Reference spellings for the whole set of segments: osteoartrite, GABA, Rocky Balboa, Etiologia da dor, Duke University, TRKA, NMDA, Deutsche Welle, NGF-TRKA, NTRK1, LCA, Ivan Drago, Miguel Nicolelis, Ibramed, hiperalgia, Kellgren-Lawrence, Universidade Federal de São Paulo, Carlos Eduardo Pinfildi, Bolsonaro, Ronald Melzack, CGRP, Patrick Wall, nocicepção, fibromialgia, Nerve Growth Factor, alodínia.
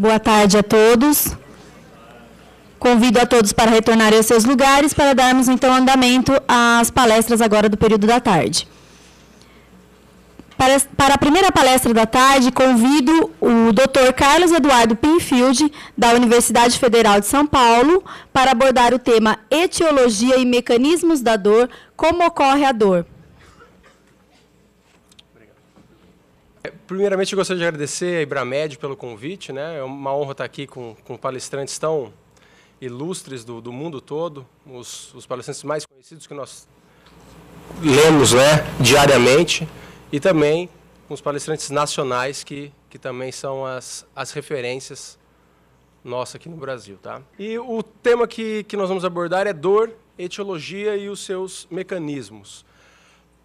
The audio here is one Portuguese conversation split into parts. Boa tarde a todos. Convido a todos para retornarem aos seus lugares para darmos, então, andamento às palestras agora do período da tarde. Para a primeira palestra da tarde, convido o Dr. Carlos Eduardo Pinfildi, da Universidade Federal de São Paulo, para abordar o tema Etiologia e Mecanismos da Dor, como ocorre a dor. Primeiramente, eu gostaria de agradecer a Ibramed pelo convite, né? É uma honra estar aqui com palestrantes tão ilustres do mundo todo, os palestrantes mais conhecidos que nós lemos, né, diariamente. E também com os palestrantes nacionais, que também são as referências nossas aqui no Brasil. Tá? E o tema que nós vamos abordar é dor, etiologia e os seus mecanismos.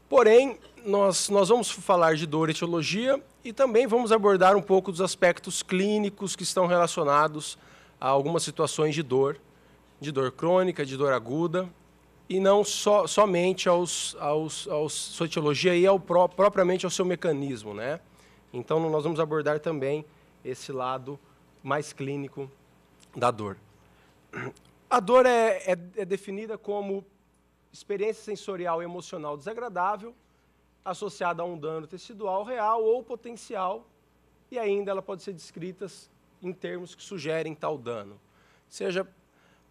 Porém, nós vamos falar de dor, etiologia, e também vamos abordar um pouco dos aspectos clínicos que estão relacionados a algumas situações de dor crônica, de dor aguda, e não somente à sua etiologia e propriamente ao seu mecanismo, né? Então, nós vamos abordar também esse lado mais clínico da dor. A dor é definida como experiência sensorial e emocional desagradável, associada a um dano tecidual real ou potencial, e ainda ela pode ser descrita em termos que sugerem tal dano. Ou seja,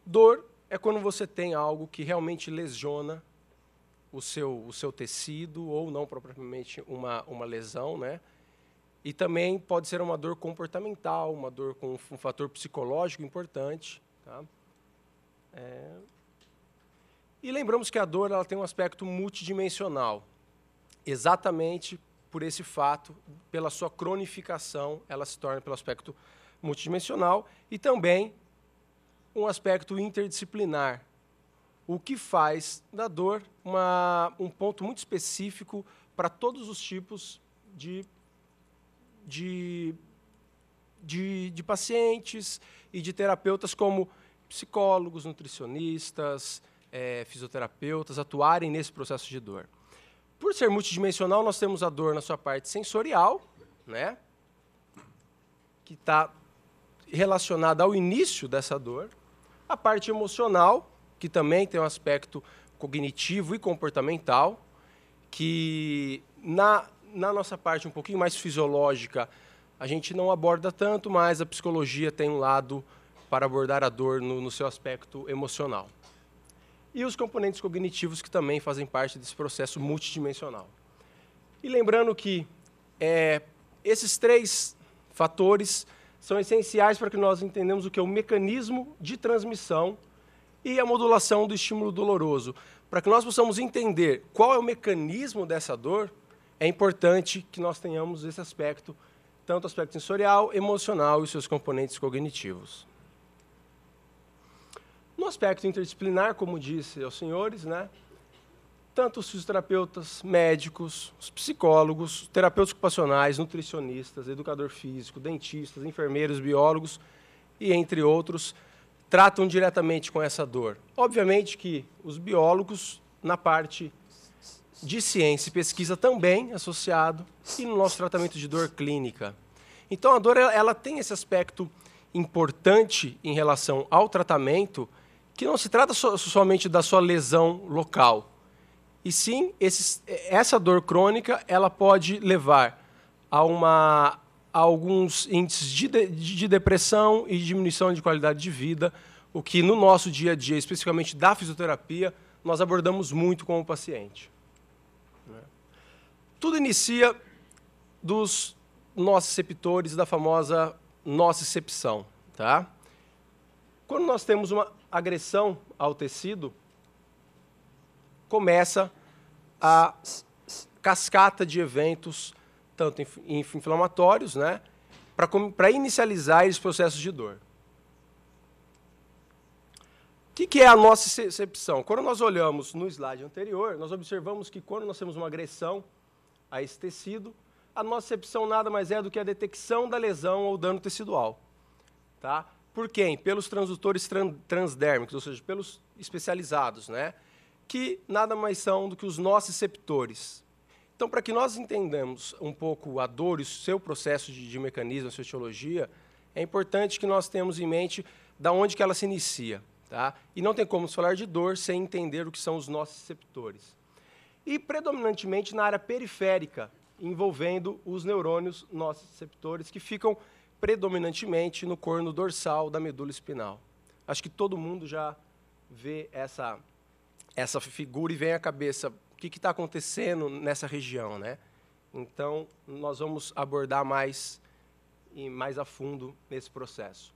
dor é quando você tem algo que realmente lesiona o seu tecido, ou não propriamente uma lesão, né? E também pode ser uma dor comportamental, uma dor com um fator psicológico importante, tá? E lembramos que a dor ela tem um aspecto multidimensional, exatamente por esse fato, pela sua cronificação, ela se torna pelo aspecto multidimensional e também um aspecto interdisciplinar, o que faz da dor um ponto muito específico para todos os tipos de pacientes e de terapeutas, como psicólogos, nutricionistas, fisioterapeutas, atuarem nesse processo de dor. Por ser multidimensional, nós temos a dor na sua parte sensorial, né, que está relacionada ao início dessa dor, a parte emocional, que também tem um aspecto cognitivo e comportamental, que na nossa parte um pouquinho mais fisiológica, a gente não aborda tanto, mas a psicologia tem um lado para abordar a dor no seu aspecto emocional. E os componentes cognitivos, que também fazem parte desse processo multidimensional. E lembrando que esses três fatores são essenciais para que nós entendamos o que é o mecanismo de transmissão e a modulação do estímulo doloroso. Para que nós possamos entender qual é o mecanismo dessa dor, é importante que nós tenhamos esse aspecto, tanto o aspecto sensorial, emocional e seus componentes cognitivos. No aspecto interdisciplinar, como disse aos senhores, né, tanto os fisioterapeutas, médicos, os psicólogos, terapeutas ocupacionais, nutricionistas, educador físico, dentistas, enfermeiros, biólogos e entre outros, tratam diretamente com essa dor. Obviamente que os biólogos, na parte de ciência e pesquisa também associado, e no nosso tratamento de dor clínica. Então, a dor ela tem esse aspecto importante em relação ao tratamento, que não se trata somente da sua lesão local, e sim, essa dor crônica ela pode levar a alguns índices de depressão e diminuição de qualidade de vida, o que no nosso dia a dia, especificamente da fisioterapia, nós abordamos muito com o paciente. Tudo inicia dos nociceptores, da famosa nocicepção. Tá? Quando nós temos uma agressão ao tecido, começa a cascata de eventos, tanto inflamatórios, né, para inicializar esses processos de dor. O que é a nocicepção? Quando nós olhamos no slide anterior, nós observamos que quando nós temos uma agressão a esse tecido, a nocicepção nada mais é do que a detecção da lesão ou dano tecidual. Tá? Por quem? Pelos transdutores transdérmicos, ou seja, pelos especializados, né? Que nada mais são do que os nociceptores. Então, para que nós entendamos um pouco a dor e o seu processo de mecanismo, a sua etiologia, é importante que nós tenhamos em mente da onde que ela se inicia. Tá? E não tem como falar de dor sem entender o que são os nossos receptores. E predominantemente na área periférica, envolvendo os neurônios nossos receptores, que ficam predominantemente no corno dorsal da medula espinal. Acho que todo mundo já vê essa figura e vem à cabeça o que está acontecendo nessa região, né? Então, nós vamos abordar mais a fundo nesse processo.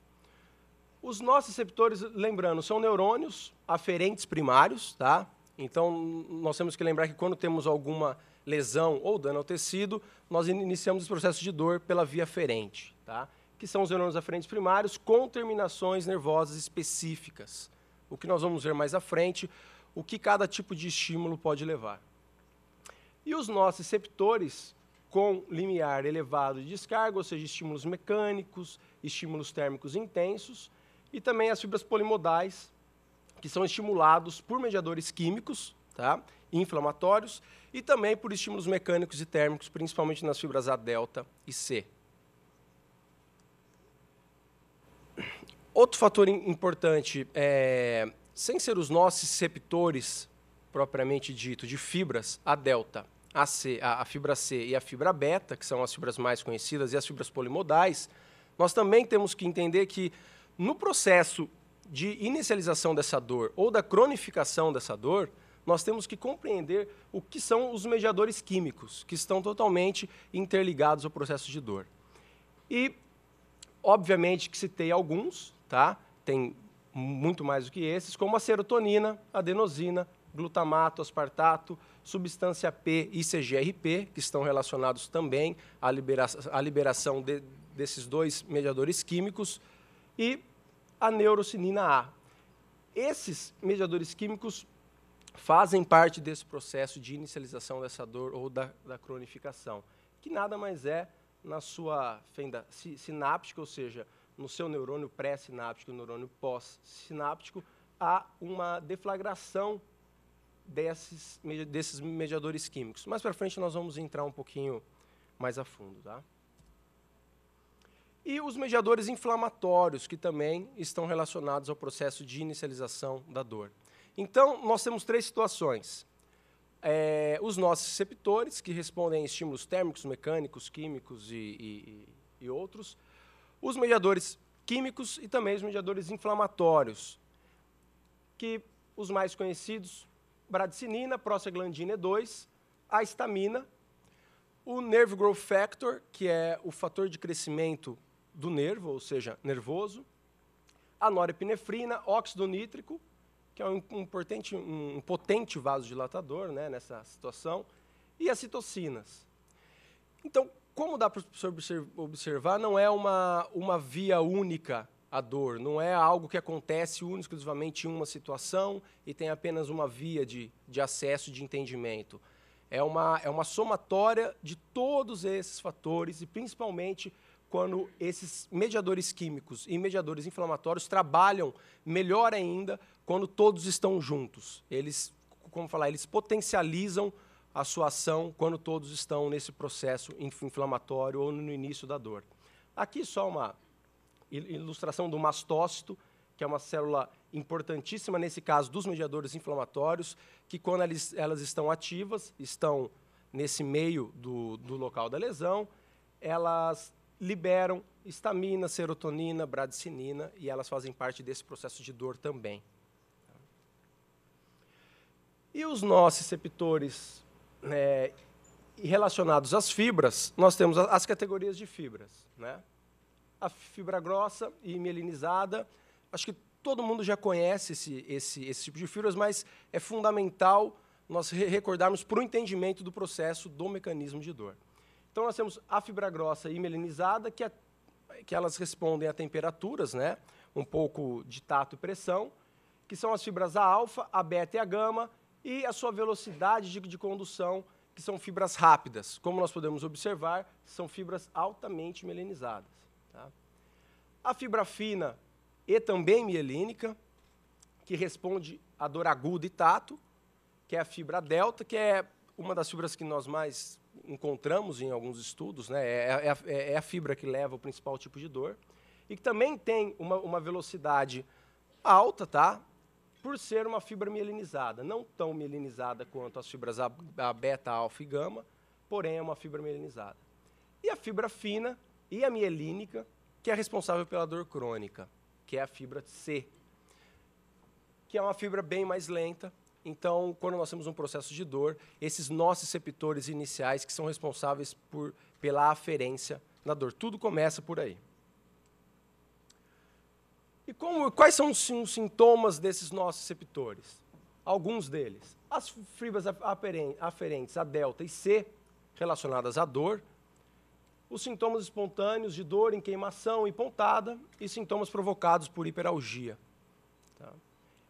Os nossos receptores, lembrando, são neurônios aferentes primários, tá? Então, nós temos que lembrar que quando temos alguma lesão ou dano ao tecido, nós iniciamos os processos de dor pela via aferente, tá? Que são os neurônios aferentes primários com terminações nervosas específicas. O que nós vamos ver mais à frente, o que cada tipo de estímulo pode levar. E os nossos receptores com limiar elevado de descarga, ou seja, estímulos mecânicos, estímulos térmicos intensos, e também as fibras polimodais, que são estimulados por mediadores químicos, tá? Inflamatórios, e também por estímulos mecânicos e térmicos, principalmente nas fibras A delta e C. Outro fator importante, sem ser os nossos receptores, propriamente dito, de fibras A delta, a fibra C e a fibra beta, que são as fibras mais conhecidas, e as fibras polimodais, nós também temos que entender que no processo de inicialização dessa dor ou da cronificação dessa dor, nós temos que compreender o que são os mediadores químicos, que estão totalmente interligados ao processo de dor. E, obviamente, que citei alguns, tá? Tem muito mais do que esses, como a serotonina, adenosina, glutamato, aspartato, substância P e CGRP, que estão relacionados também à liberação desses dois mediadores químicos, e a neurocinina A. Esses mediadores químicos fazem parte desse processo de inicialização dessa dor ou da cronificação, que nada mais é na sua fenda sináptica, ou seja, no seu neurônio pré-sináptico e neurônio pós-sináptico, há uma deflagração desses mediadores químicos. Mais para frente nós vamos entrar um pouquinho mais a fundo, tá? E os mediadores inflamatórios, que também estão relacionados ao processo de inicialização da dor. Então, nós temos três situações. Os nossos receptores, que respondem a estímulos térmicos, mecânicos, químicos e outros. Os mediadores químicos e também os mediadores inflamatórios, que os mais conhecidos, bradicinina, prostaglandina E2, a histamina, o Nerve Growth Factor, que é o fator de crescimento do nervo, ou seja, nervoso, a norepinefrina, óxido nítrico, que é um potente vasodilatador, né, nessa situação, e as citocinas. Então, como dá para observar, não é uma via única a dor, não é algo que acontece única e exclusivamente em uma situação e tem apenas uma via de acesso, de entendimento. É uma somatória de todos esses fatores, e principalmente quando esses mediadores químicos e mediadores inflamatórios trabalham melhor ainda quando todos estão juntos. Eles, como falar, eles potencializam a sua ação quando todos estão nesse processo inflamatório ou no início da dor. Aqui só uma ilustração do mastócito, que é uma célula importantíssima, nesse caso, dos mediadores inflamatórios, que quando elas estão ativas, estão nesse meio do local da lesão, elas liberam histamina, serotonina, bradicinina, e elas fazem parte desse processo de dor também. E os nossos receptores relacionados às fibras, nós temos as categorias de fibras, né? A fibra grossa e mielinizada, acho que todo mundo já conhece esse tipo de fibras, mas é fundamental nós recordarmos para o entendimento do processo do mecanismo de dor. Então, nós temos a fibra grossa e mielinizada, que elas respondem a temperaturas, né? Um pouco de tato e pressão, que são as fibras A alfa, a beta e a gama, e a sua velocidade de condução, que são fibras rápidas. Como nós podemos observar, são fibras altamente mielinizadas. Tá? A fibra fina e também mielínica, que responde à dor aguda e tato, que é a fibra delta, que é uma das fibras que nós mais encontramos em alguns estudos, né? É a fibra que leva o principal tipo de dor. e que também tem uma velocidade alta, tá? Por ser uma fibra mielinizada, não tão mielinizada quanto as fibras a beta, alfa e gama, porém é uma fibra mielinizada. E a fibra fina e a mielínica, que é responsável pela dor crônica, que é a fibra C, que é uma fibra bem mais lenta. Então, quando nós temos um processo de dor, esses nós receptores iniciais que são responsáveis pela aferência na dor. Tudo começa por aí. E quais são os sintomas desses nós receptores? Alguns deles. As fibras aferentes a delta e C, relacionadas à dor. Os sintomas espontâneos de dor em queimação e pontada. E sintomas provocados por hiperalgia. Tá?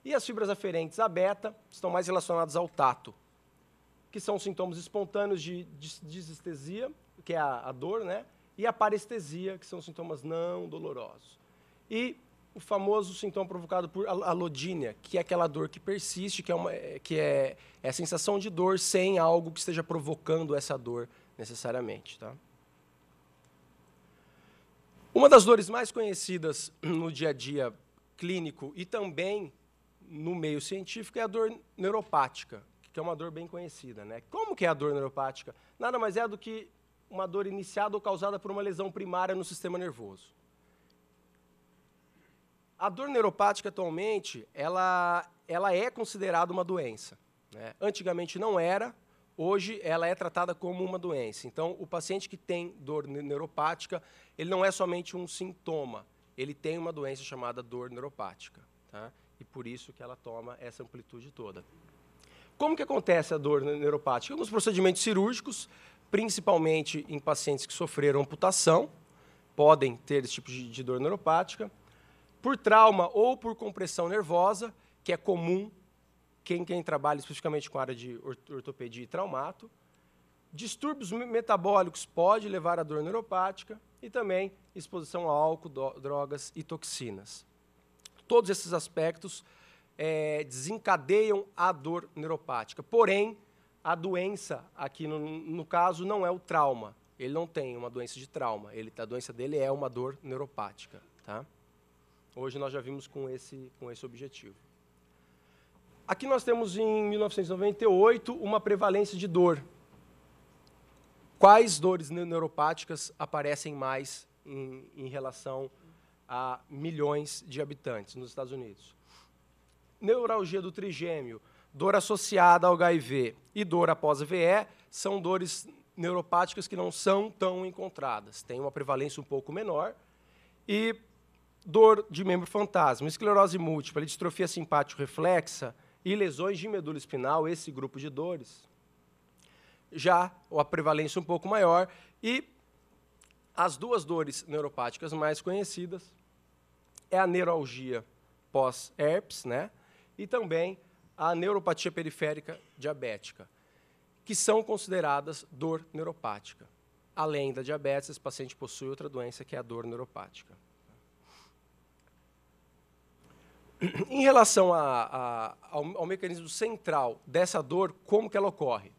E as fibras aferentes a beta estão mais relacionadas ao tato, que são sintomas espontâneos de disestesia, que é a dor, né? E a parestesia, que são sintomas não dolorosos. E o famoso sintoma provocado por alodínia, que é aquela dor que persiste, que é a sensação de dor sem algo que esteja provocando essa dor necessariamente, tá? Uma das dores mais conhecidas no dia a dia clínico e também no meio científico é a dor neuropática, que é uma dor bem conhecida, né? Como que é a dor neuropática? Nada mais é do que uma dor iniciada ou causada por uma lesão primária no sistema nervoso. A dor neuropática, atualmente, ela é considerada uma doença, né? Antigamente não era, hoje ela é tratada como uma doença. Então, o paciente que tem dor neuropática, ele não é somente um sintoma, ele tem uma doença chamada dor neuropática, tá? E por isso que ela toma essa amplitude toda. Como que acontece a dor neuropática? Nos procedimentos cirúrgicos, principalmente em pacientes que sofreram amputação, podem ter esse tipo de dor neuropática, por trauma ou por compressão nervosa, que é comum quem trabalha especificamente com a área de ortopedia e traumato, distúrbios metabólicos pode levar à dor neuropática e também exposição a álcool, drogas e toxinas. Todos esses aspectos desencadeiam a dor neuropática. Porém, a doença aqui, no caso, não é o trauma. Ele não tem uma doença de trauma. A doença dele é uma dor neuropática. Tá? Hoje nós já vimos com esse objetivo. Aqui nós temos, em 1998, uma prevalência de dor. Quais dores neuropáticas aparecem mais em relação a milhões de habitantes nos Estados Unidos? Neuralgia do trigêmeo, dor associada ao HIV e dor após VE são dores neuropáticas que não são tão encontradas. Tem uma prevalência um pouco menor. E dor de membro fantasma, esclerose múltipla, distrofia simpático-reflexa e lesões de medula espinal, esse grupo de dores. Já a prevalência um pouco maior. E as duas dores neuropáticas mais conhecidas é a neuralgia pós-herpes, né? E também a neuropatia periférica diabética, que são consideradas dor neuropática. Além da diabetes, esse paciente possui outra doença, que é a dor neuropática. Em relação ao mecanismo central dessa dor, como que ela ocorre?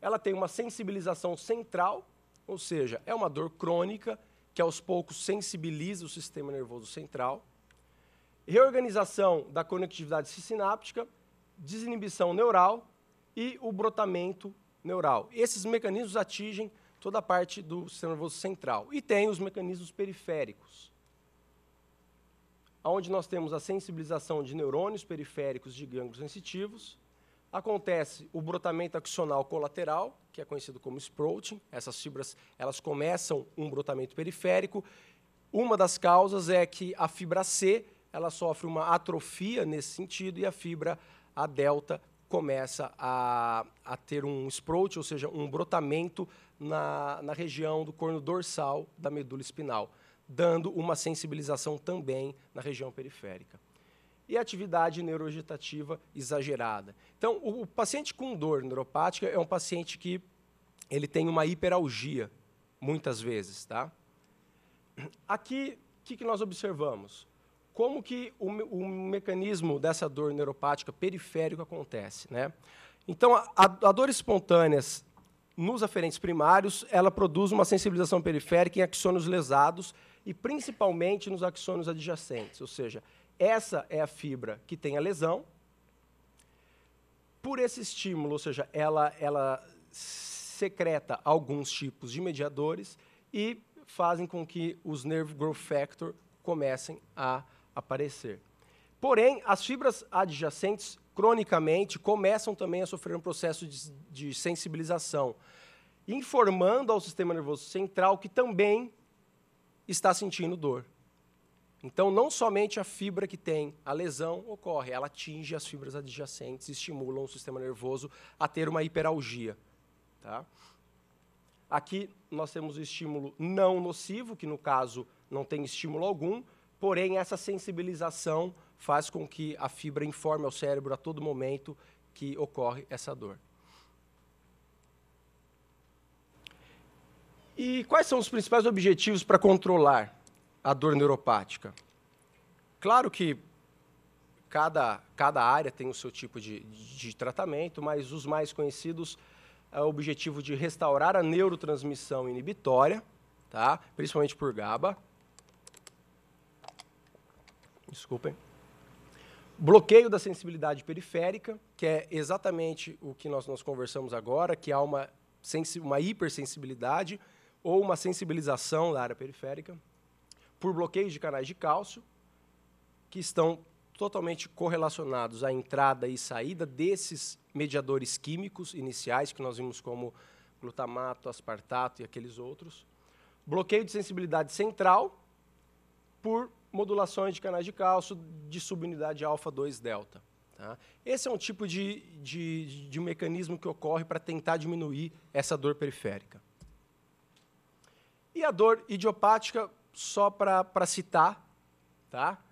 Ela tem uma sensibilização central, ou seja, é uma dor crônica que, aos poucos, sensibiliza o sistema nervoso central. Reorganização da conectividade sináptica, desinibição neural e o brotamento neural. Esses mecanismos atingem toda a parte do sistema nervoso central. E tem os mecanismos periféricos, onde nós temos a sensibilização de neurônios periféricos de gânglios sensitivos. Acontece o brotamento axonal colateral, que é conhecido como sprouting. Essas fibras, elas começam um brotamento periférico. Uma das causas é que a fibra C, ela sofre uma atrofia nesse sentido, e a fibra A delta começa a ter um sprouting, ou seja, um brotamento na região do corno dorsal da medula espinal, dando uma sensibilização também na região periférica. E atividade neurovegetativa exagerada. Então, o paciente com dor neuropática é um paciente que ele tem uma hiperalgia, muitas vezes. Tá? Aqui, o que nós observamos? Como que o mecanismo dessa dor neuropática periférica acontece? Né? Então, a dor espontânea nos aferentes primários, ela produz uma sensibilização periférica em axônios lesados e principalmente nos axônios adjacentes, ou seja, essa é a fibra que tem a lesão. Por esse estímulo, ou seja, ela secreta alguns tipos de mediadores e fazem com que os Nerve Growth Factor comecem a aparecer. Porém, as fibras adjacentes, cronicamente, começam também a sofrer um processo de sensibilização, informando ao sistema nervoso central que também está sentindo dor. Então, não somente a fibra que tem a lesão ocorre, ela atinge as fibras adjacentes e estimula o sistema nervoso a ter uma hiperalgia. Tá? Aqui nós temos o estímulo não nocivo, que no caso não tem estímulo algum, porém essa sensibilização faz com que a fibra informe ao cérebro a todo momento que ocorre essa dor. E quais são os principais objetivos para controlar a dor neuropática? Claro que cada área tem o seu tipo de tratamento, mas os mais conhecidos é o objetivo de restaurar a neurotransmissão inibitória, tá? Principalmente por GABA. Desculpem. Bloqueio da sensibilidade periférica, que é exatamente o que nós conversamos agora, que há uma hipersensibilidade ou uma sensibilização da área periférica, por bloqueio de canais de cálcio, que estão totalmente correlacionados à entrada e saída desses mediadores químicos iniciais, que nós vimos como glutamato, aspartato e aqueles outros. Bloqueio de sensibilidade central por modulações de canais de cálcio de subunidade alfa-2-delta. Tá? Esse é um tipo de mecanismo que ocorre para tentar diminuir essa dor periférica. E a dor idiopática, só para citar, tá?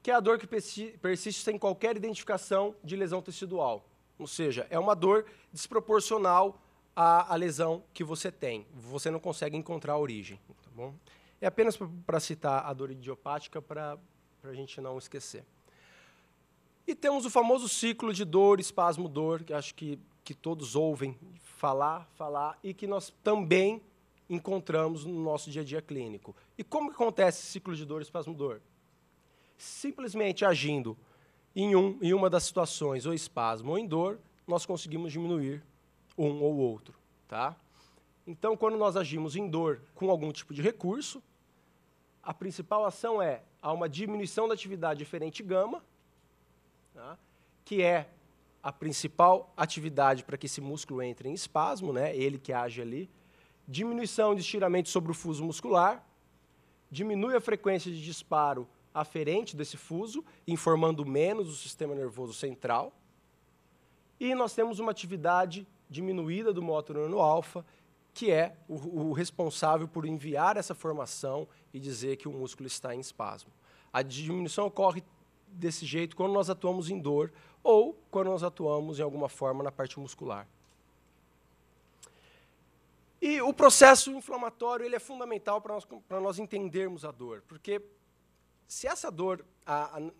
Que é a dor que persiste sem qualquer identificação de lesão tecidual. Ou seja, é uma dor desproporcional à lesão que você tem. Você não consegue encontrar a origem. Tá bom? É apenas para citar a dor idiopática, para a gente não esquecer. E temos o famoso ciclo de dor, espasmo, dor, que acho que todos ouvem falar, e que nós também encontramos no nosso dia a dia clínico. E como acontece esse ciclo de dor e espasmo-dor? Simplesmente agindo em uma das situações, ou espasmo ou em dor, nós conseguimos diminuir um ou outro. Tá? Então, quando nós agimos em dor com algum tipo de recurso, a principal ação é a uma diminuição da atividade eferente gama, tá? Que é a principal atividade para que esse músculo entre em espasmo, né? Ele que age ali. Diminuição de estiramento sobre o fuso muscular, diminui a frequência de disparo aferente desse fuso, informando menos o sistema nervoso central, e nós temos uma atividade diminuída do motoneurônio alfa, que é o responsável por enviar essa formação e dizer que o músculo está em espasmo. A diminuição ocorre desse jeito quando nós atuamos em dor ou quando nós atuamos, em alguma forma, na parte muscular. E o processo inflamatório ele é fundamental para nós entendermos a dor, porque se essa dor,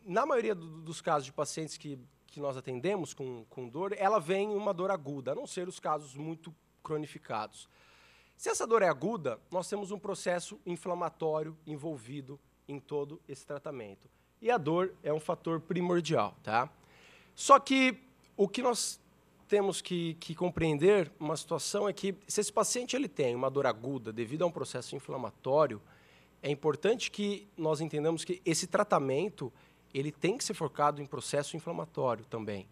na maioria dos casos de pacientes que nós atendemos com dor, ela vem em uma dor aguda, a não ser os casos muito cronificados. Se essa dor é aguda, nós temos um processo inflamatório envolvido em todo esse tratamento. E a dor é um fator primordial. Tá? Só que o que nós temos que compreender uma situação é que, se esse paciente ele tem uma dor aguda devido a um processo inflamatório, é importante que nós entendamos que esse tratamento ele tem que ser focado em processo inflamatório também,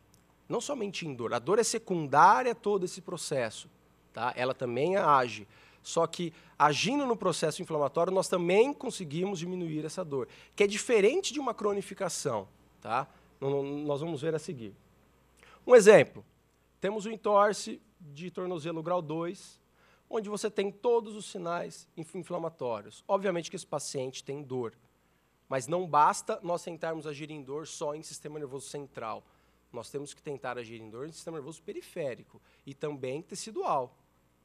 não somente em dor. A dor é secundária a todo esse processo, tá? Ela também age, só que agindo no processo inflamatório, nós também conseguimos diminuir essa dor, que é diferente de uma cronificação. Tá? Nós vamos ver a seguir. Um exemplo. Temos o entorse de tornozelo grau 2, onde você tem todos os sinais inflamatórios. Obviamente que esse paciente tem dor, mas não basta nós tentarmos agir em dor só em sistema nervoso central. Nós temos que tentar agir em dor em sistema nervoso periférico e também tecidual,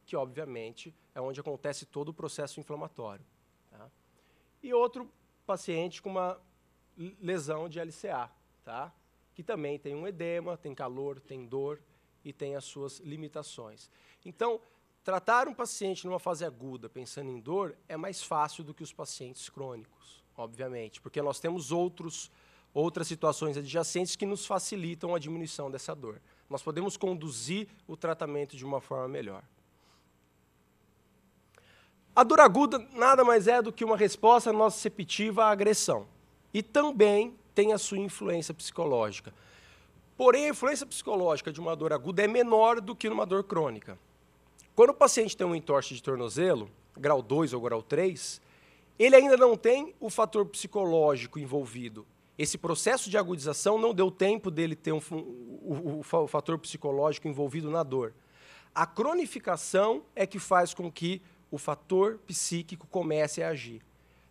que, obviamente, é onde acontece todo o processo inflamatório. Tá? E outro paciente com uma lesão de LCA, tá? Que também tem um edema, tem calor, tem dor, e tem as suas limitações. Então, Tratar um paciente numa fase aguda, pensando em dor, é mais fácil do que os pacientes crônicos, obviamente, porque nós temos outras situações adjacentes que nos facilitam a diminuição dessa dor. Nós podemos conduzir o tratamento de uma forma melhor. A dor aguda nada mais é do que uma resposta nociceptiva à agressão e também tem a sua influência psicológica. Porém, a influência psicológica de uma dor aguda é menor do que numa dor crônica. Quando o paciente tem um entorse de tornozelo, grau 2 ou grau 3, ele ainda não tem o fator psicológico envolvido. Esse processo de agudização não deu tempo dele ter o fator psicológico envolvido na dor. A cronificação é que faz com que o fator psíquico comece a agir.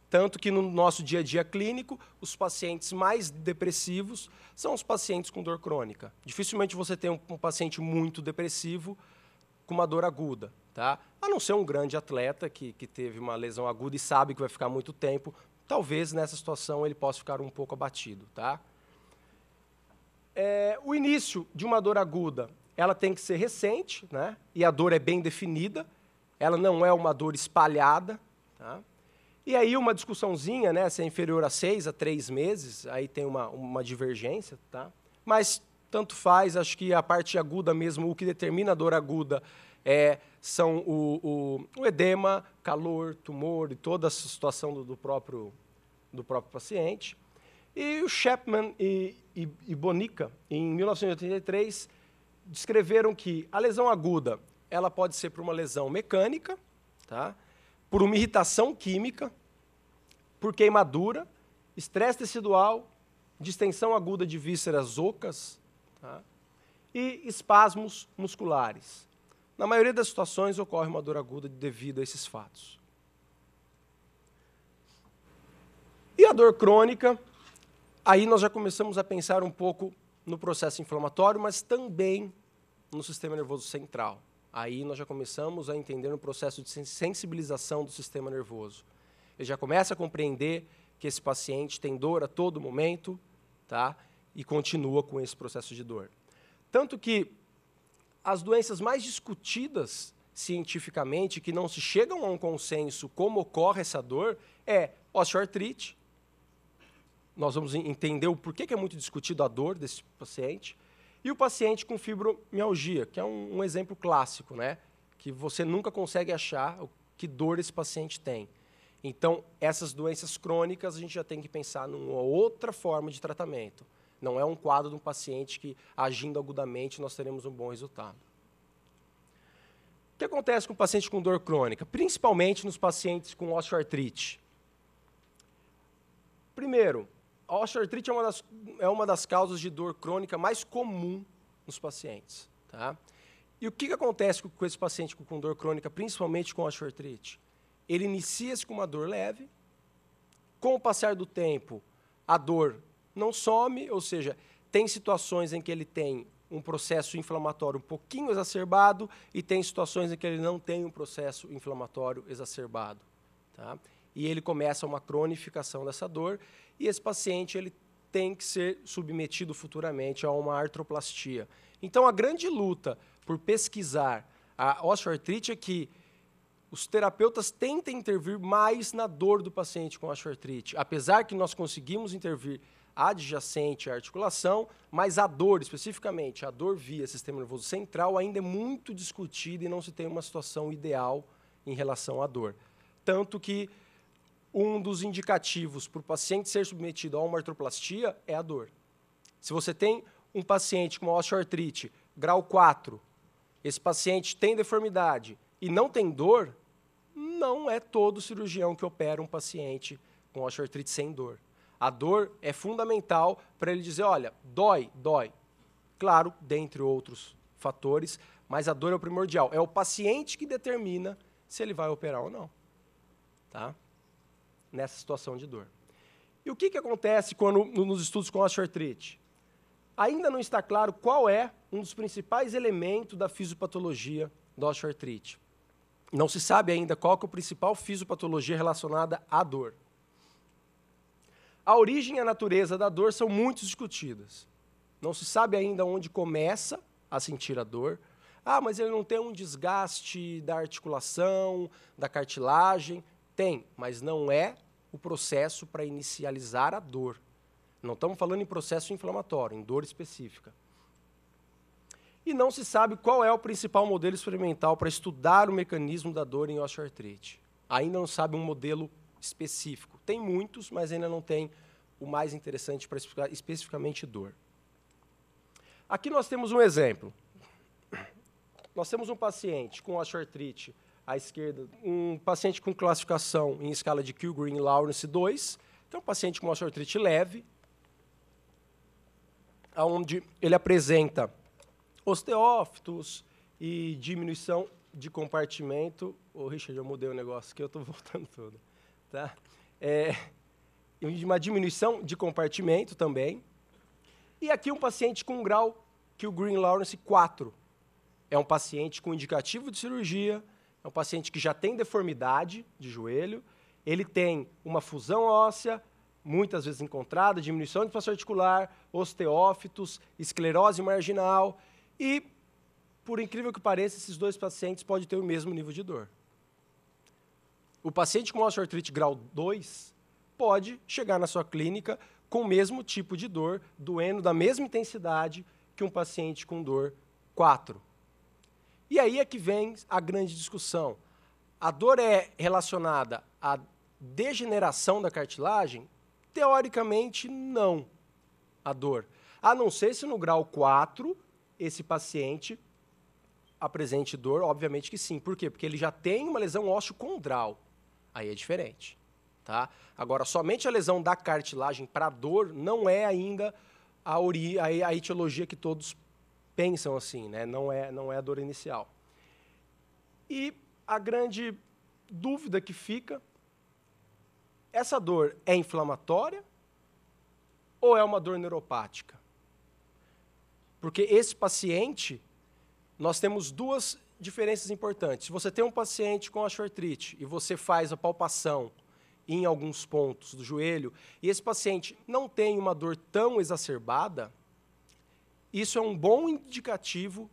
Tanto que no nosso dia a dia clínico, os pacientes mais depressivos são os pacientes com dor crônica. Dificilmente você tem um paciente muito depressivo com uma dor aguda, tá? A não ser um grande atleta que teve uma lesão aguda e sabe que vai ficar muito tempo, talvez nessa situação ele possa ficar um pouco abatido, tá? O início de uma dor aguda, ela tem que ser recente, né? E a dor é bem definida, ela não é uma dor espalhada, tá? E aí uma discussãozinha, né, se é inferior a 6 a 3 meses, aí tem uma divergência, tá? Mas tanto faz, acho que a parte aguda mesmo, o que determina a dor aguda são o edema, calor, tumor e toda a situação do próprio paciente. E o Chapman e Bonica, em 1983, descreveram que a lesão aguda ela pode ser por uma lesão mecânica, tá? Por uma irritação química, por queimadura, estresse tecidual, distensão aguda de vísceras ocas, tá? E espasmos musculares. Na maioria das situações, ocorre uma dor aguda devido a esses fatos. E a dor crônica, aí nós já começamos a pensar um pouco no processo inflamatório, mas também no sistema nervoso central. Aí nós já começamos a entender um processo de sensibilização do sistema nervoso. Ele já começa a compreender que esse paciente tem dor a todo momento, tá? E continua com esse processo de dor. Tanto que as doenças mais discutidas cientificamente, que não se chegam a um consenso como ocorre essa dor, é osteoartrite. Nós vamos entender o porquê que é muito discutido a dor desse paciente. E o paciente com fibromialgia, que é um exemplo clássico, né? Que você nunca consegue achar que dor esse paciente tem. Então, essas doenças crônicas, a gente já tem que pensar numa outra forma de tratamento. Não é um quadro de um paciente que, agindo agudamente, nós teremos um bom resultado. O que acontece com o paciente com dor crônica? Principalmente nos pacientes com osteoartrite. Primeiro, a osteoartrite é uma das causas de dor crônica mais comum nos pacientes, tá? E o que acontece com esse paciente com dor crônica, principalmente com osteoartrite? Ele inicia-se com uma dor leve, com o passar do tempo, a dor não some, ou seja, tem situações em que ele tem um processo inflamatório um pouquinho exacerbado e tem situações em que ele não tem um processo inflamatório exacerbado, tá? E ele começa uma cronificação dessa dor e esse paciente ele tem que ser submetido futuramente a uma artroplastia. Então, a grande luta por pesquisar a osteoartrite é que os terapeutas tentam intervir mais na dor do paciente com osteoartrite. Apesar que nós conseguimos intervir adjacente à articulação, mas a dor, especificamente, a dor via sistema nervoso central, ainda é muito discutida e não se tem uma situação ideal em relação à dor. Tanto que um dos indicativos para o paciente ser submetido a uma artroplastia é a dor. Se você tem um paciente com osteoartrite, grau 4, esse paciente tem deformidade, e não tem dor, não é todo cirurgião que opera um paciente com osteoartrite sem dor. A dor é fundamental para ele dizer, olha, dói, dói. Claro, dentre outros fatores, mas a dor é o primordial. É o paciente que determina se ele vai operar ou não, tá? Nessa situação de dor. E o que acontece quando, nos estudos com osteoartrite? Ainda não está claro qual é um dos principais elementos da fisiopatologia da osteoartrite. Não se sabe ainda qual que é a principal fisiopatologia relacionada à dor. A origem e a natureza da dor são muito discutidas. Não se sabe ainda onde começa a sentir a dor, Ah, mas ele não tem um desgaste da articulação, da cartilagem? Tem, mas não é o processo para inicializar a dor. Não estamos falando em processo inflamatório, em dor específica. E não se sabe qual é o principal modelo experimental para estudar o mecanismo da dor em osteoartrite. Ainda não sabe um modelo específico. Tem muitos, mas ainda não tem o mais interessante para explicar especificamente dor. Aqui nós temos um exemplo. Nós temos um paciente com osteoartrite à esquerda, um paciente com classificação em escala de Kellgren-Lawrence 2, que é um paciente com osteoartrite leve, onde ele apresenta osteófitos e diminuição de compartimento. Ô, Richard, eu mudei o negócio aqui, eu estou voltando tudo. Tá? Uma diminuição de compartimento também. E aqui um paciente com um grau Kellgren-Lawrence 4. É um paciente com indicativo de cirurgia, é um paciente que já tem deformidade de joelho, ele tem uma fusão óssea, muitas vezes encontrada, diminuição de espaço articular, osteófitos, esclerose marginal. E, por incrível que pareça, esses dois pacientes podem ter o mesmo nível de dor. O paciente com osteoartrite grau 2 pode chegar na sua clínica com o mesmo tipo de dor, doendo da mesma intensidade que um paciente com dor 4. E aí é que vem a grande discussão. A dor é relacionada à degeneração da cartilagem? Teoricamente, não. A dor. A não ser se no grau 4... esse paciente apresente dor, obviamente que sim. Por quê? Porque ele já tem uma lesão osteocondral. Aí é diferente. Tá? Agora, somente a lesão da cartilagem para dor não é ainda a etiologia que todos pensam assim, né? Não é a dor inicial. E a grande dúvida que fica, essa dor é inflamatória ou é uma dor neuropática? Porque esse paciente, nós temos duas diferenças importantes. Se você tem um paciente com osteoartrite e você faz a palpação em alguns pontos do joelho, e esse paciente não tem uma dor tão exacerbada, isso é um bom indicativo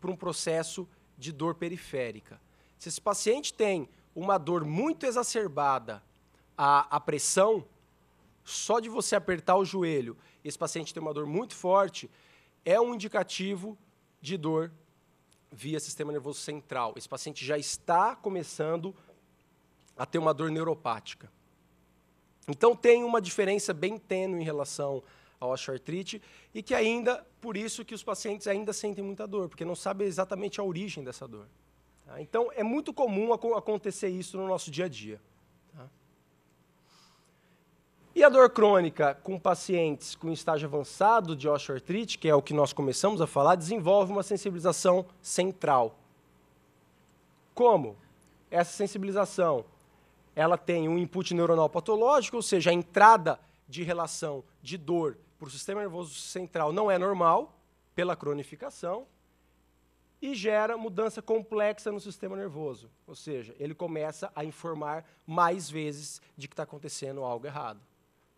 para um processo de dor periférica. Se esse paciente tem uma dor muito exacerbada, a pressão, só de você apertar o joelho, esse paciente tem uma dor muito forte, é um indicativo de dor via sistema nervoso central. Esse paciente já está começando a ter uma dor neuropática. Então, tem uma diferença bem tênue em relação à osteoartrite e que ainda, por isso que os pacientes ainda sentem muita dor, porque não sabem exatamente a origem dessa dor. Tá? Então, é muito comum acontecer isso no nosso dia a dia. Tá? E a dor crônica com pacientes com estágio avançado de osteoartrite, que é o que nós começamos a falar, desenvolve uma sensibilização central. Como? Essa sensibilização, ela tem um input neuronal patológico, ou seja, a entrada de relação de dor para o sistema nervoso central não é normal, pela cronificação, e gera mudança complexa no sistema nervoso. Ou seja, ele começa a informar mais vezes de que está acontecendo algo errado.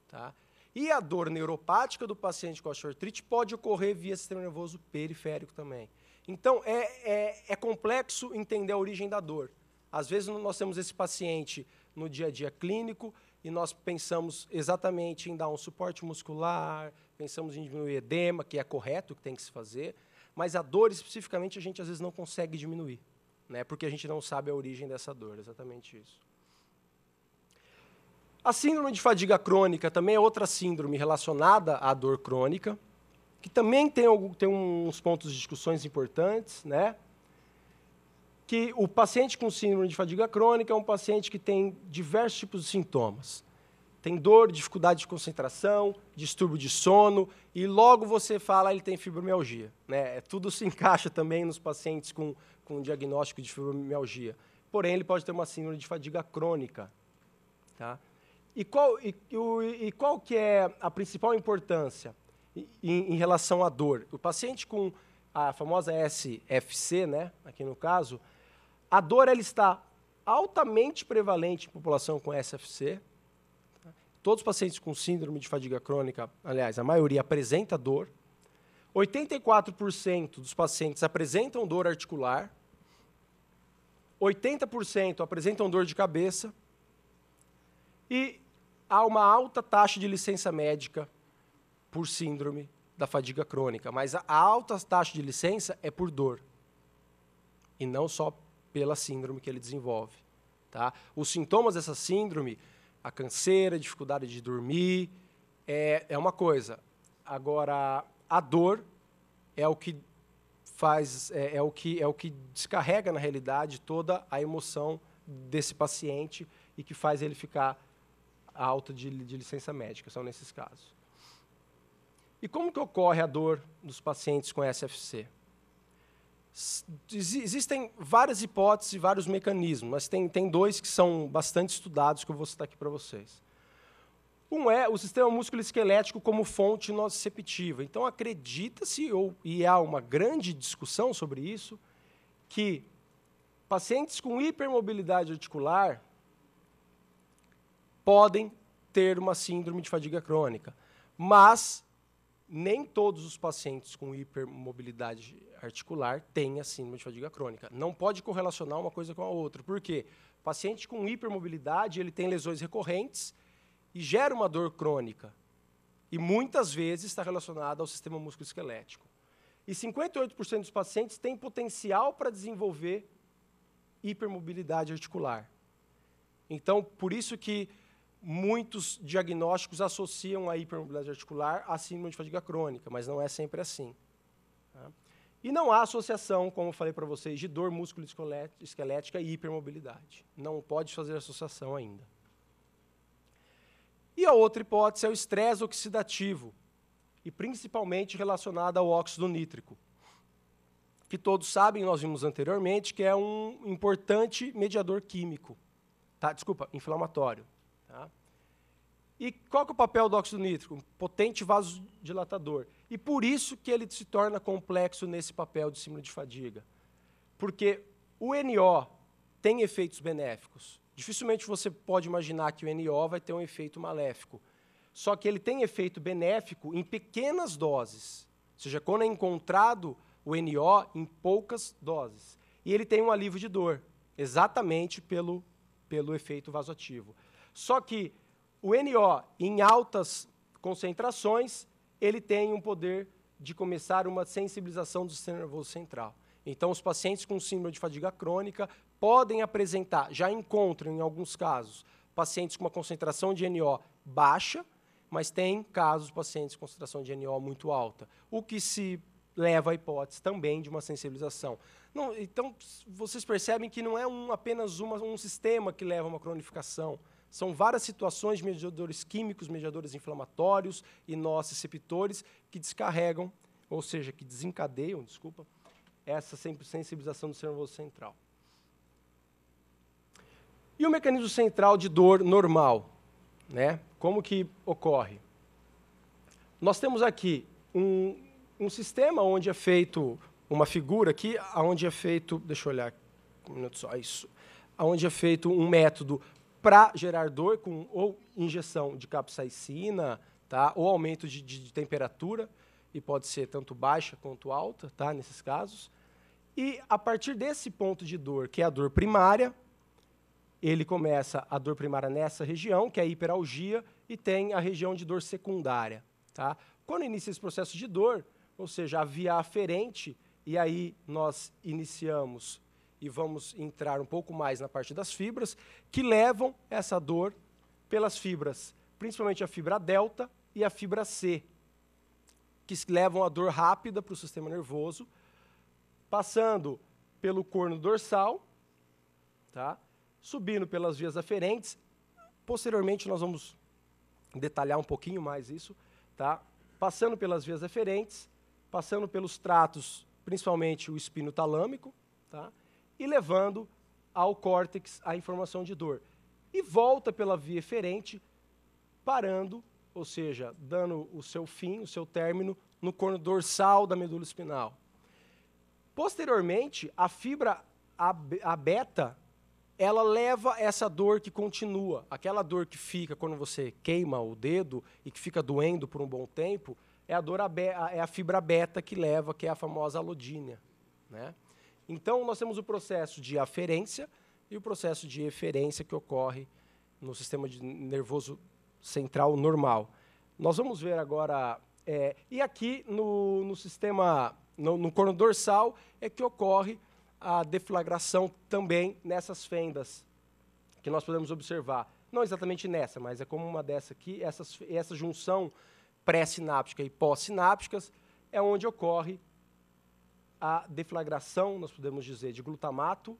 Tá? E a dor neuropática do paciente com osteoartrite pode ocorrer via sistema nervoso periférico também. Então, é complexo entender a origem da dor. Às vezes, nós temos esse paciente no dia a dia clínico e nós pensamos exatamente em dar um suporte muscular, pensamos em diminuir edema, que é correto, que tem que se fazer, mas a dor, especificamente, a gente às vezes não consegue diminuir, né? Porque a gente não sabe a origem dessa dor, exatamente isso. A síndrome de fadiga crônica também é outra síndrome relacionada à dor crônica, que também tem uns pontos de discussões importantes, né? Que o paciente com síndrome de fadiga crônica é um paciente que tem diversos tipos de sintomas. Tem dor, dificuldade de concentração, distúrbio de sono, e logo você fala ele tem fibromialgia. Né? Tudo se encaixa também nos pacientes com diagnóstico de fibromialgia. Porém, ele pode ter uma síndrome de fadiga crônica. Tá? E qual que é a principal importância em relação à dor? O paciente com a famosa SFC, né, aqui no caso, a dor ela está altamente prevalente em população com SFC. Todos os pacientes com síndrome de fadiga crônica, aliás, a maioria apresenta dor. 84% dos pacientes apresentam dor articular, 80% apresentam dor de cabeça e há uma alta taxa de licença médica por síndrome da fadiga crônica, mas a alta taxa de licença é por dor e não só pela síndrome que ele desenvolve. Tá? Os sintomas dessa síndrome, a canseira, a dificuldade de dormir, é uma coisa. Agora, a dor é o que faz, é o que descarrega, na realidade, toda a emoção desse paciente e que faz ele ficar alta de licença médica, são nesses casos. E como que ocorre a dor dos pacientes com SFC? Existem várias hipóteses e vários mecanismos, mas tem dois que são bastante estudados que eu vou citar aqui para vocês. Um é o sistema músculo-esquelético como fonte nociceptiva. Então, acredita-se, e há uma grande discussão sobre isso, que pacientes com hipermobilidade articular podem ter uma síndrome de fadiga crônica, mas nem todos os pacientes com hipermobilidade articular têm a síndrome de fadiga crônica. Não pode correlacionar uma coisa com a outra. Por quê? O paciente com hipermobilidade ele tem lesões recorrentes e gera uma dor crônica. E muitas vezes está relacionada ao sistema músculo-esquelético. E 58% dos pacientes têm potencial para desenvolver hipermobilidade articular. Então, por isso que muitos diagnósticos associam a hipermobilidade articular à síndrome de fadiga crônica, mas não é sempre assim. Tá? E não há associação, como eu falei para vocês, de dor músculo-esquelética e hipermobilidade. Não pode fazer associação ainda. E a outra hipótese é o estresse oxidativo, e principalmente relacionado ao óxido nítrico, que todos sabem, nós vimos anteriormente, que é um importante mediador químico. Tá? Desculpa, inflamatório. Tá? E qual que é o papel do óxido nítrico? Um potente vasodilatador. E por isso que ele se torna complexo nesse papel de síndrome de fadiga. Porque o NO tem efeitos benéficos. Dificilmente você pode imaginar que o NO vai ter um efeito maléfico. Só que ele tem efeito benéfico em pequenas doses. Ou seja, quando é encontrado o NO em poucas doses. E ele tem um alívio de dor, exatamente pelo efeito vasoativo. Só que o NO, em altas concentrações, ele tem um poder de começar uma sensibilização do sistema nervoso central. Então, os pacientes com síndrome de fadiga crônica podem apresentar, já encontram em alguns casos, pacientes com uma concentração de NO baixa, mas tem casos de pacientes com concentração de NO muito alta, o que se leva à hipótese também de uma sensibilização. Não, então, vocês percebem que não é apenas um sistema que leva a uma cronificação, são várias situações de mediadores químicos, mediadores inflamatórios e nociceptores que descarregam, ou seja, que desencadeiam, desculpa, essa sensibilização do sistema nervoso central. E o mecanismo central de dor normal, né? Como que ocorre? Nós temos aqui um sistema onde é feito uma figura aqui, onde é feito, deixa eu olhar um minuto só, isso, onde é feito um método para gerar dor com ou injeção de capsaicina, tá? Ou aumento de temperatura, e pode ser tanto baixa quanto alta, tá, nesses casos. E, a partir desse ponto de dor, que é a dor primária, ele começa a dor primária nessa região, que é a hiperalgia, e tem a região de dor secundária. Tá? Quando inicia esse processo de dor, ou seja, a via aferente, e aí nós iniciamos e vamos entrar um pouco mais na parte das fibras, que levam essa dor pelas fibras, principalmente a fibra delta e a fibra C, que levam a dor rápida para o sistema nervoso, passando pelo corno dorsal, tá? Subindo pelas vias aferentes. Posteriormente, nós vamos detalhar um pouquinho mais isso. Tá? Passando pelas vias aferentes, passando pelos tratos, principalmente o espino talâmico, tá? E levando ao córtex a informação de dor. E volta pela via eferente, parando, ou seja, dando o seu fim, o seu término, no corno dorsal da medula espinal. Posteriormente, a fibra beta, ela leva essa dor que continua. Aquela dor que fica quando você queima o dedo e que fica doendo por um bom tempo, é a, é a fibra beta que leva, que é a famosa alodínia, né? Então, nós temos o processo de aferência e o processo de eferência que ocorre no sistema nervoso central normal. Nós vamos ver agora... e aqui, no sistema... No córneo dorsal é que ocorre a deflagração também nessas fendas que nós podemos observar. Não exatamente nessa, mas é como uma dessa aqui. Essa junção pré-sináptica e pós-sinápticas é onde ocorre a deflagração, nós podemos dizer, de glutamato,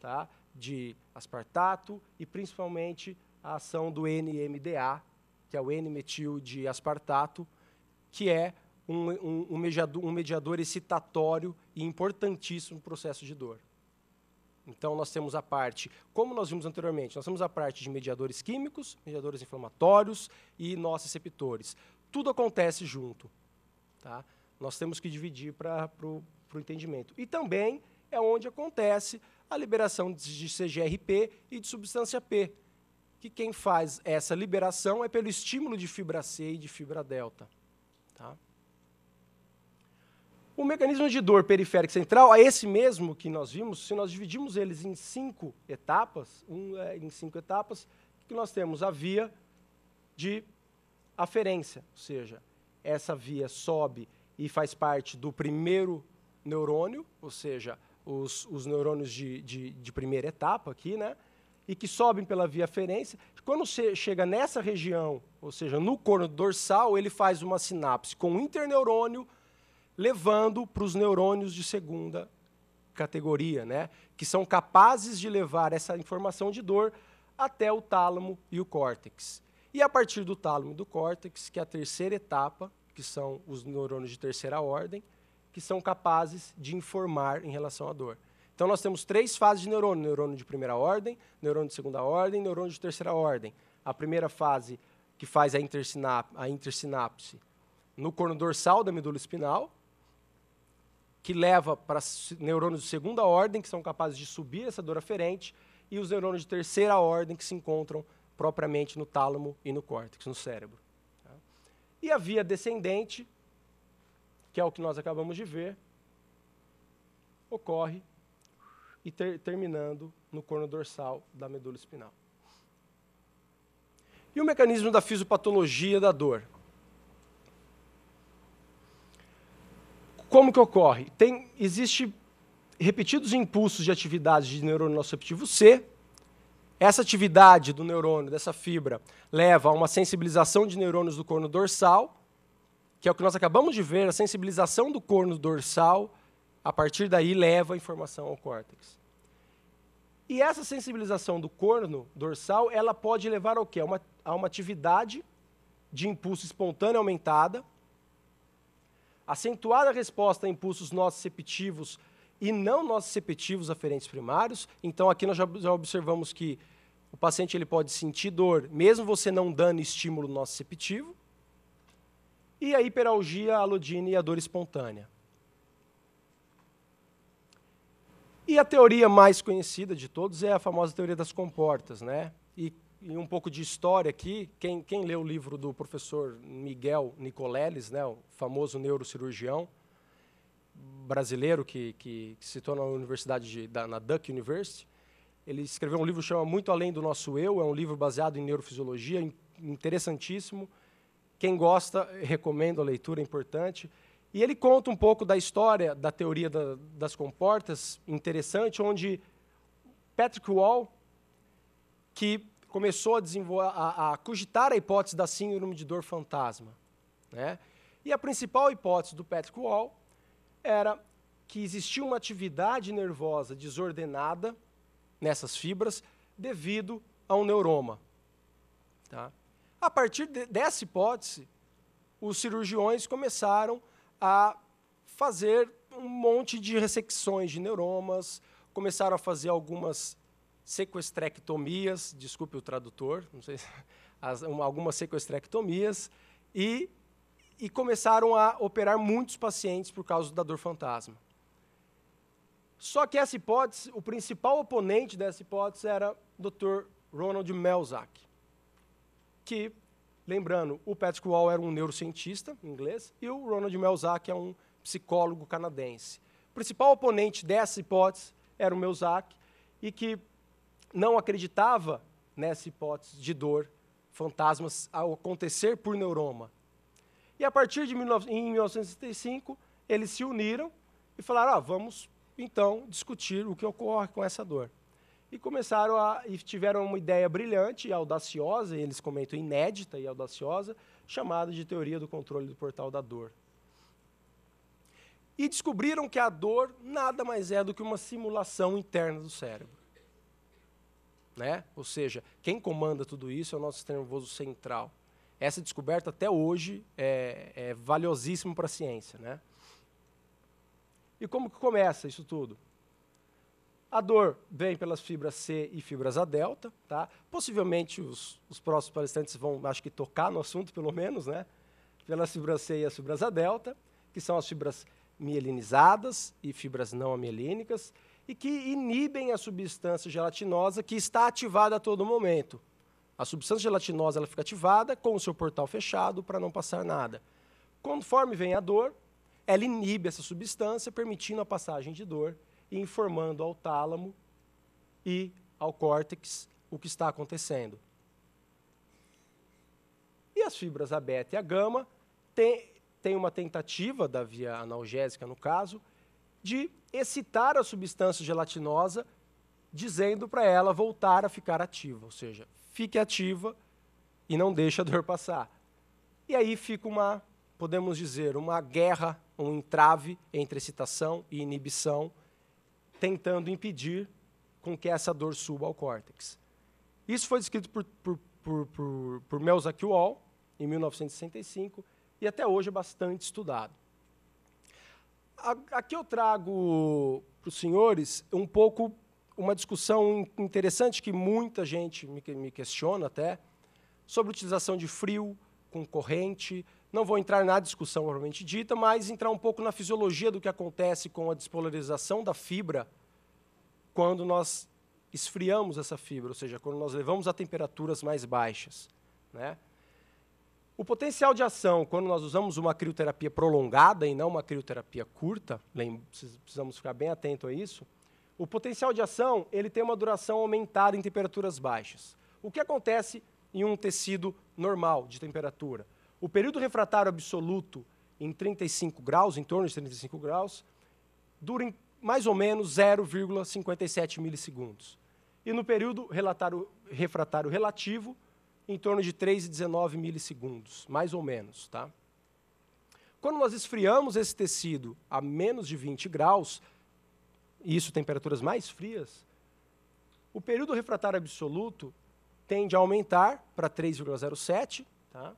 tá? De aspartato e, principalmente, a ação do NMDA, que é o N-metil-diaspartato, que é um mediador excitatório e importantíssimo no processo de dor. Então, nós temos a parte, como nós vimos anteriormente, nós temos a parte de mediadores químicos, mediadores inflamatórios e nociceptores. Tudo acontece junto, tá? Nós temos que dividir para o entendimento. E também é onde acontece a liberação de CGRP e de substância P, que quem faz essa liberação é pelo estímulo de fibra C e de fibra delta, tá? O mecanismo de dor periférica central é esse mesmo que nós vimos. Se nós dividimos eles em cinco etapas, que nós temos a via de aferência, ou seja, essa via sobe e faz parte do primeiro neurônio, ou seja, os neurônios de primeira etapa aqui, né? E que sobem pela via aferência. Quando você chega nessa região, ou seja, no córneo dorsal, ele faz uma sinapse com o interneurônio, levando para os neurônios de segunda categoria, né? Que são capazes de levar essa informação de dor até o tálamo e o córtex. E a partir do tálamo e do córtex, que é a terceira etapa, que são os neurônios de terceira ordem, que são capazes de informar em relação à dor. Então, nós temos três fases de neurônio. Neurônio de primeira ordem, neurônio de segunda ordem, neurônio de terceira ordem. A primeira fase que faz a intersinapse no córneo dorsal da medula espinal, que leva para neurônios de segunda ordem, que são capazes de subir essa dor aferente, e os neurônios de terceira ordem, que se encontram propriamente no tálamo e no córtex, no cérebro. E a via descendente, que é o que nós acabamos de ver, ocorre e terminando no córneo dorsal da medula espinal. E o mecanismo da fisiopatologia da dor? Como que ocorre? Existe repetidos impulsos de atividade de neurônio nociceptivo C. Essa atividade do neurônio, dessa fibra, leva a uma sensibilização de neurônios do córneo dorsal, que é o que nós acabamos de ver, a sensibilização do córneo dorsal, a partir daí leva a informação ao córtex. E essa sensibilização do córneo dorsal, ela pode levar ao quê? A uma atividade de impulso espontânea aumentada, acentuada a resposta a impulsos nociceptivos e não nociceptivos aferentes primários. Então, aqui nós já observamos que o paciente ele pode sentir dor, mesmo você não dando estímulo nociceptivo. E a hiperalgia, a alodínia e a dor espontânea. E a teoria mais conhecida de todos é a famosa teoria das comportas, né? E um pouco de história aqui, quem leu o livro do professor Miguel Nicolelis, né, o famoso neurocirurgião brasileiro que se tornou na Universidade na Duke University, ele escreveu um livro que chama Muito Além do Nosso Eu, é um livro baseado em neurofisiologia, interessantíssimo. Quem gosta, recomendo a leitura, é importante. E ele conta um pouco da história da teoria das comportas, interessante, onde Patrick Wall, que começou a cogitar a hipótese da síndrome de dor fantasma, né? E a principal hipótese do Patrick Wall era que existia uma atividade nervosa desordenada nessas fibras devido a um neuroma, tá? A partir dessa hipótese, os cirurgiões começaram a fazer um monte de ressecções de neuromas, começaram a fazer algumas sequestrectomias, desculpe o tradutor, não sei, algumas sequestrectomias, e começaram a operar muitos pacientes por causa da dor fantasma. Só que essa hipótese, o principal oponente dessa hipótese era o Dr. Ronald Melzack, que Lembrando, o Patrick Wall era um neurocientista inglês e o Ronald Melzack é um psicólogo canadense. O principal oponente dessa hipótese era o Melzack e que não acreditava nessa hipótese de dor fantasmas ao acontecer por neuroma. E a partir de 1975, eles se uniram e falaram, ah, vamos então discutir o que ocorre com essa dor. E começaram e tiveram uma ideia brilhante e audaciosa, e eles comentam inédita e audaciosa, chamada de teoria do controle do portal da dor. E descobriram que a dor nada mais é do que uma simulação interna do cérebro. Né? Ou seja, quem comanda tudo isso é o nosso sistema nervoso central. Essa descoberta até hoje é valiosíssima para a ciência. Né? E como que começa isso tudo? A dor vem pelas fibras C e fibras A delta. Tá? Possivelmente os próximos palestrantes vão, acho que, tocar no assunto, pelo menos, né? Pelas fibras C e as fibras A delta, que são as fibras mielinizadas e fibras não mielínicas, e que inibem a substância gelatinosa que está ativada a todo momento. A substância gelatinosa ela fica ativada com o seu portal fechado para não passar nada. Conforme vem a dor, ela inibe essa substância, permitindo a passagem de dor, informando ao tálamo e ao córtex o que está acontecendo. E as fibras A beta e A gama têm uma tentativa, da via analgésica no caso, de excitar a substância gelatinosa, dizendo para ela voltar a ficar ativa, ou seja, fique ativa e não deixe a dor passar. E aí fica uma, podemos dizer, uma guerra, um entrave entre excitação e inibição, tentando impedir com que essa dor suba ao córtex. Isso foi descrito por Melzack e Wall, em 1965, e até hoje é bastante estudado. Aqui eu trago para os senhores um pouco uma discussão interessante que muita gente me questiona até, sobre a utilização de frio com corrente. Não vou entrar na discussão propriamente dita, mas entrar um pouco na fisiologia do que acontece com a despolarização da fibra quando nós esfriamos essa fibra, ou seja, quando nós levamos a temperaturas mais baixas. Né? O potencial de ação, quando nós usamos uma crioterapia prolongada e não uma crioterapia curta, precisamos ficar bem atento a isso, o potencial de ação ele tem uma duração aumentada em temperaturas baixas. O que acontece em um tecido normal de temperatura? O período refratário absoluto em 35 graus, em torno de 35 graus, dura em mais ou menos 0,57 milissegundos. E no período refratário relativo, em torno de 3,19 milissegundos, mais ou menos. Tá? Quando nós esfriamos esse tecido a menos de 20 graus, e isso temperaturas mais frias, o período refratário absoluto tende a aumentar para 3,07, tá?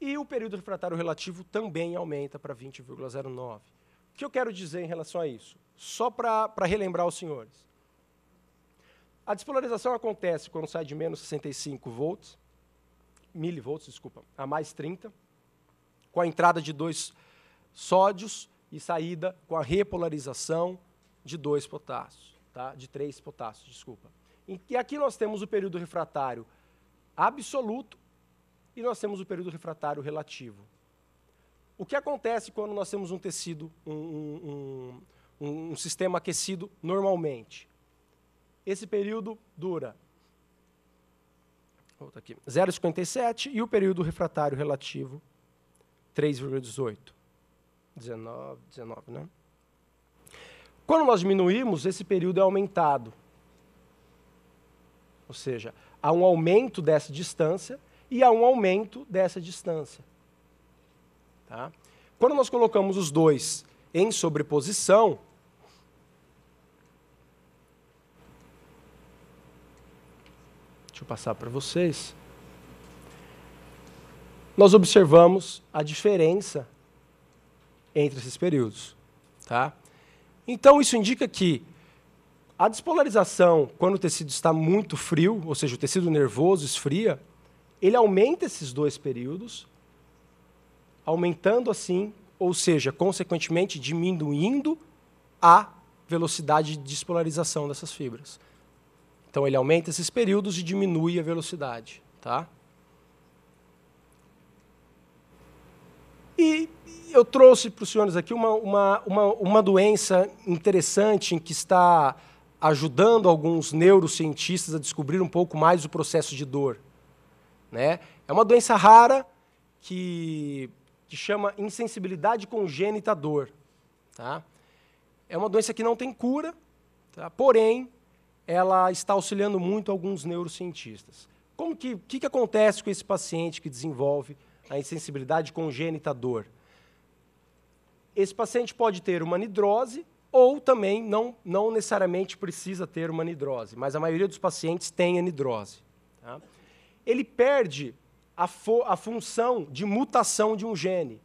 E o período refratário relativo também aumenta para 20,09. O que eu quero dizer em relação a isso? Só para relembrar os senhores. A despolarização acontece quando sai de menos 65 volts, milivolts, desculpa, a mais 30, com a entrada de 2 sódios e saída com a repolarização de 2 potássios, tá? De 3 potássios, desculpa. E aqui nós temos o período refratário absoluto, e nós temos o período refratário relativo. O que acontece quando nós temos um tecido, um sistema aquecido normalmente? Esse período dura 0,57 e o período refratário relativo 3,18. 19, né? Quando nós diminuímos, esse período é aumentado. Ou seja, há um aumento dessa distância e há um aumento dessa distância. Tá? Quando nós colocamos os dois em sobreposição, deixa eu passar para vocês, nós observamos a diferença entre esses períodos. Tá? Então, isso indica que a despolarização, quando o tecido está muito frio, ou seja, o tecido nervoso esfria, ele aumenta esses dois períodos, aumentando assim, ou seja, consequentemente diminuindo a velocidade de despolarização dessas fibras. Então, ele aumenta esses períodos e diminui a velocidade. Tá? E eu trouxe para os senhores aqui uma doença interessante em que está ajudando alguns neurocientistas a descobrir um pouco mais o processo de dor, né? É uma doença rara que chama insensibilidade congênita à dor, tá? É uma doença que não tem cura, tá? Porém, ela está auxiliando muito alguns neurocientistas. Como que acontece com esse paciente que desenvolve a insensibilidade congênita à dor? Esse paciente pode ter uma anidrose, ou também não necessariamente precisa ter uma anidrose, mas a maioria dos pacientes tem anidrose, tá? Ele perde a função de mutação de um gene,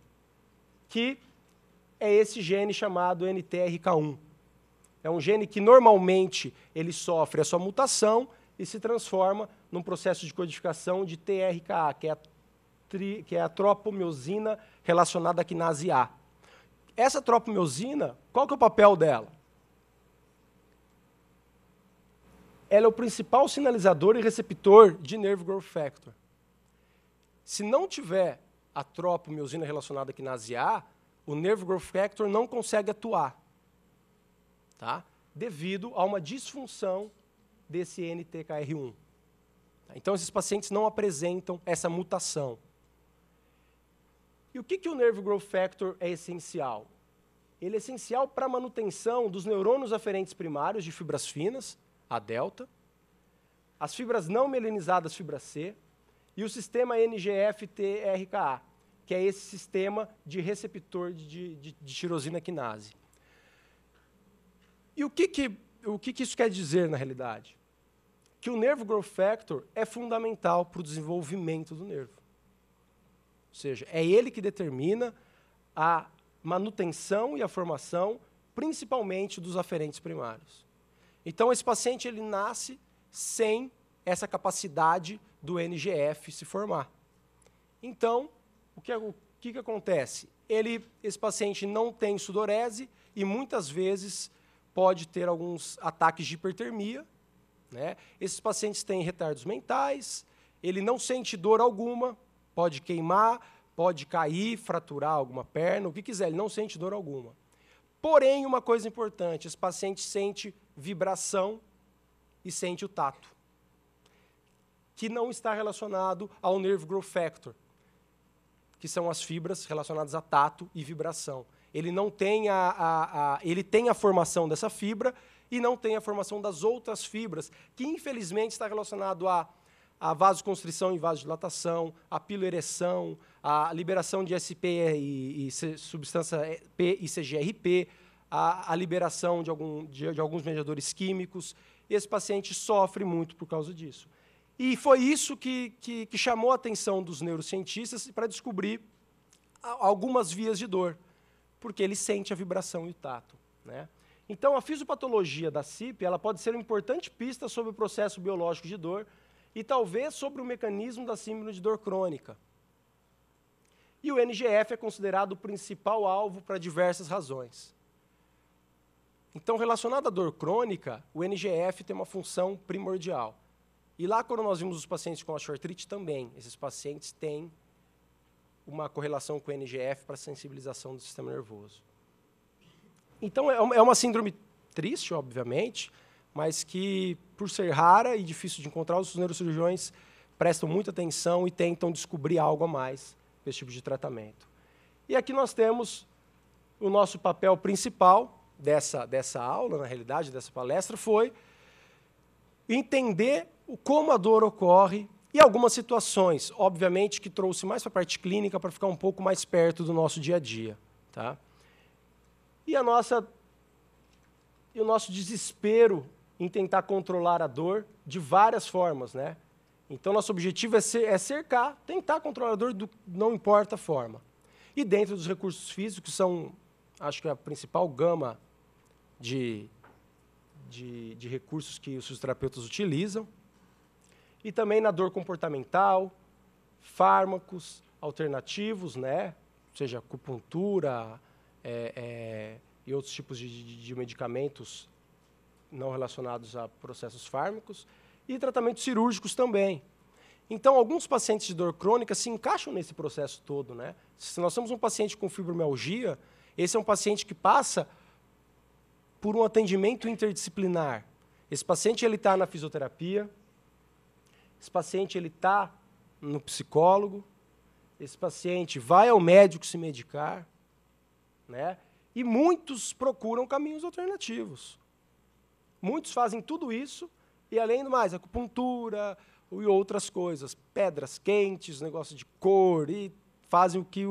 que é esse gene chamado NTRK1. É um gene que normalmente ele sofre a sua mutação e se transforma num processo de codificação de TRKA, que é a tropomiosina relacionada à quinase A. Essa tropomiosina, qual que é o papel dela? Ela é o principal sinalizador e receptor de Nerve Growth Factor. Se não tiver a tropomiosina relacionada à quinase A, o Nerve Growth Factor não consegue atuar, tá? Devido a uma disfunção desse NTRKR1. Então, esses pacientes não apresentam essa mutação. E o que o Nerve Growth Factor é essencial? Ele é essencial para a manutenção dos neurônios aferentes primários de fibras finas, a delta, as fibras não mielinizadas, fibra C, e o sistema NGF-TRKA, que é esse sistema de receptor de tirosina quinase. E o que isso quer dizer na realidade? Que o Nerve Growth Factor é fundamental para o desenvolvimento do nervo. Ou seja, é ele que determina a manutenção e a formação, principalmente dos aferentes primários. Então, esse paciente ele nasce sem essa capacidade do NGF se formar. Então, o que acontece? Esse paciente não tem sudorese e, muitas vezes, pode ter alguns ataques de hipertermia, né? Esses pacientes têm retardos mentais, ele não sente dor alguma, pode queimar, pode cair, fraturar alguma perna, o que quiser, ele não sente dor alguma. Porém, uma coisa importante, esse paciente sente vibração e sente o tato, que não está relacionado ao Nerve Growth Factor, que são as fibras relacionadas a tato e vibração. Ele não tem ele tem a formação dessa fibra e não tem a formação das outras fibras, que infelizmente está relacionado a vasoconstrição e vasodilatação, a piloereção, a liberação de SP e substância P e CGRP, a liberação de alguns mediadores químicos. Esse paciente sofre muito por causa disso. E foi isso que chamou a atenção dos neurocientistas para descobrir algumas vias de dor, porque ele sente a vibração e o tato, né? Então, a fisiopatologia da CIP ela pode ser uma importante pista sobre o processo biológico de dor, e talvez sobre o mecanismo da síndrome de dor crônica. E o NGF é considerado o principal alvo para diversas razões. Então, relacionado à dor crônica, o NGF tem uma função primordial. E lá, quando nós vimos os pacientes com osteoartrite também, esses pacientes têm uma correlação com o NGF para a sensibilização do sistema nervoso. Então, é uma síndrome triste, obviamente, mas que, por ser rara e difícil de encontrar, os neurocirurgiões prestam muita atenção e tentam descobrir algo a mais desse tipo de tratamento. E aqui nós temos o nosso papel principal dessa aula, na realidade, dessa palestra, foi entender como a dor ocorre e algumas situações, obviamente, que trouxe mais para a parte clínica, para ficar um pouco mais perto do nosso dia a dia, tá? E o nosso desespero em tentar controlar a dor de várias formas, né? Então, nosso objetivo é cercar, tentar controlar a dor, não importa a forma. E dentro dos recursos físicos, são, acho que, a principal gama de recursos que os fisioterapeutas utilizam. E também na dor comportamental, fármacos alternativos, né? Ou seja, acupuntura e outros tipos de medicamentos não relacionados a processos fármacos, e tratamentos cirúrgicos também. Então, alguns pacientes de dor crônica se encaixam nesse processo todo, né? Se nós temos um paciente com fibromialgia, esse é um paciente que passa por um atendimento interdisciplinar. Esse paciente está na fisioterapia, esse paciente está no psicólogo, esse paciente vai ao médico se medicar, né? E muitos procuram caminhos alternativos. Muitos fazem tudo isso e, além do mais, acupuntura e outras coisas, pedras quentes, negócio de cor, e fazem o que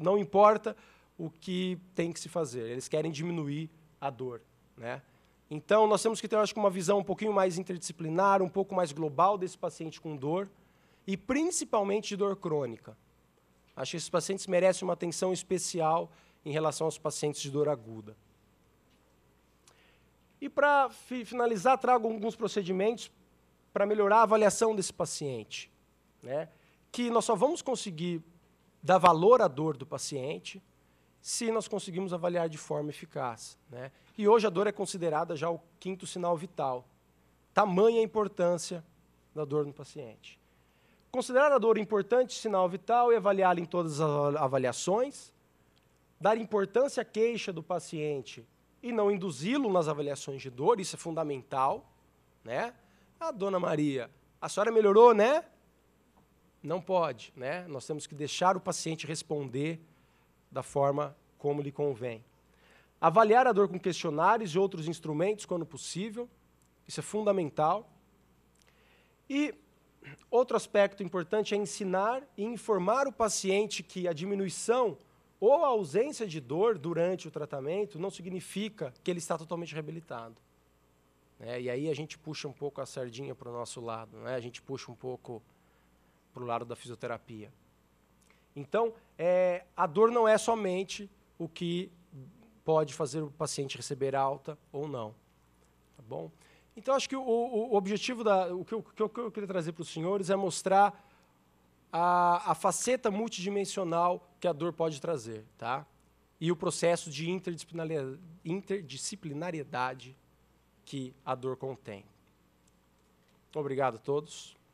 não importa o que tem que se fazer. Eles querem diminuir a dor, né? Então, nós temos que ter, eu acho, uma visão um pouquinho mais interdisciplinar, um pouco mais global desse paciente com dor, e principalmente de dor crônica. Acho que esses pacientes merecem uma atenção especial em relação aos pacientes de dor aguda. E, para finalizar, trago alguns procedimentos para melhorar a avaliação desse paciente, né? Que nós só vamos conseguir dar valor à dor do paciente se nós conseguimos avaliar de forma eficaz, né? E hoje a dor é considerada já o 5º sinal vital. Tamanha a importância da dor no paciente. Considerar a dor importante, sinal vital, e avaliá-la em todas as avaliações, dar importância à queixa do paciente e não induzi-lo nas avaliações de dor, isso é fundamental, né? Ah, dona Maria, a senhora melhorou, né? Não pode, né? Nós temos que deixar o paciente responder da forma como lhe convém. Avaliar a dor com questionários e outros instrumentos quando possível, isso é fundamental. E outro aspecto importante é ensinar e informar o paciente que a diminuição ou a ausência de dor durante o tratamento não significa que ele está totalmente reabilitado. É, e aí a gente puxa um pouco a sardinha para o nosso lado, né? A gente puxa um pouco para o lado da fisioterapia. Então, a dor não é somente o que pode fazer o paciente receber alta ou não. Tá bom? Então, acho que o objetivo, o que eu queria trazer para os senhores é mostrar a faceta multidimensional que a dor pode trazer, tá? E o processo de interdisciplinariedade que a dor contém. Obrigado a todos.